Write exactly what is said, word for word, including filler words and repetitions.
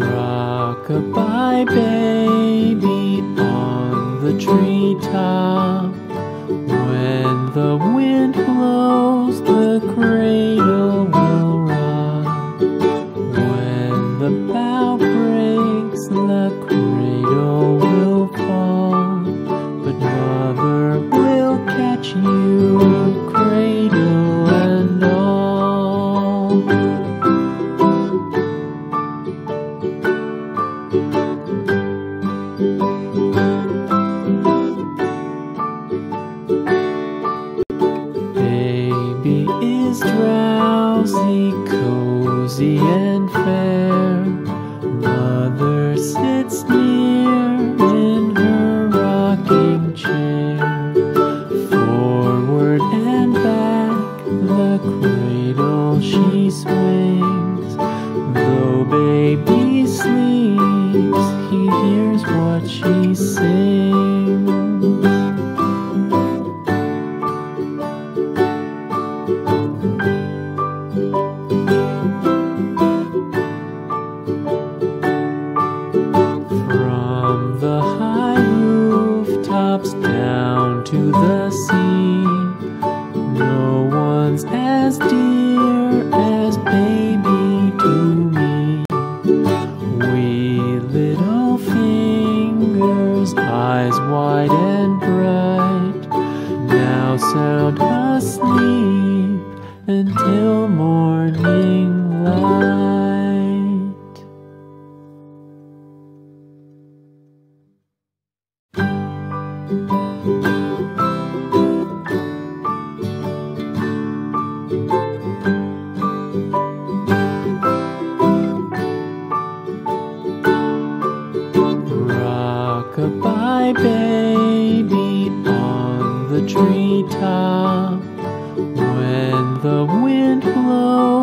Rock-a-bye, baby, on the treetop. When the wind blows, the cradle will rock. When the bough breaks, the cradle will fall. But mother will catch you, cradle and all. Drowsy, cozy and fair, mother sits near in her rocking chair. Forward and back the cradle she swings. Though baby sleeps, he hears what she sings. Down to the sea, no one's as dear as baby to me. Wee little fingers, eyes wide and bright, now sound asleep until morning light. Rock-a-bye, baby, on the treetop. When the wind blows,